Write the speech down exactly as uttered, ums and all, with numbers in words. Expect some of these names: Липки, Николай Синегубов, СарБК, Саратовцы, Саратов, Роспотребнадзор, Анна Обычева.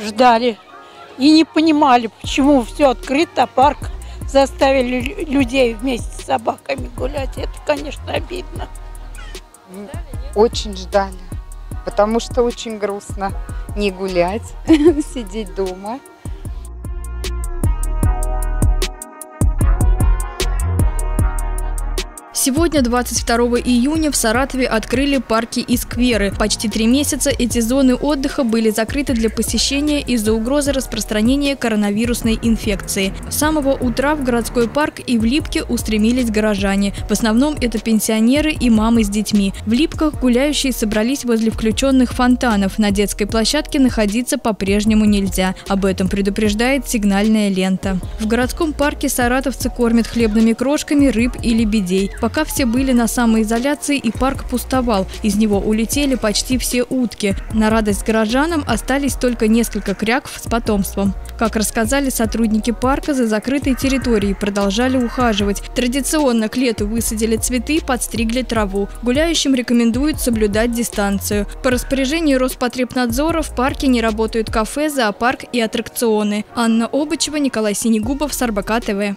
ждали и не понимали, почему все открыто, а парк заставили людей вместе с собаками гулять. Это, конечно, обидно. Очень ждали, потому что очень грустно не гулять, сидеть дома. Сегодня, двадцать второго июня, в Саратове открыли парки и скверы. Почти три месяца эти зоны отдыха были закрыты для посещения из-за угрозы распространения коронавирусной инфекции. С самого утра в городской парк и в Липке устремились горожане. В основном это пенсионеры и мамы с детьми. В Липках гуляющие собрались возле включенных фонтанов. На детской площадке находиться по-прежнему нельзя. Об этом предупреждает сигнальная лента. В городском парке саратовцы кормят хлебными крошками рыб и лебедей. Пока все были на самоизоляции и парк пустовал, из него улетели почти все утки. На радость горожанам остались только несколько кряков с потомством. Как рассказали сотрудники парка, за закрытой территорией продолжали ухаживать. Традиционно к лету высадили цветы, подстригли траву. Гуляющим рекомендуют соблюдать дистанцию. По распоряжению Роспотребнадзора в парке не работают кафе, зоопарк и аттракционы. Анна Обычева, Николай Синегубов, СарБК тэ вэ.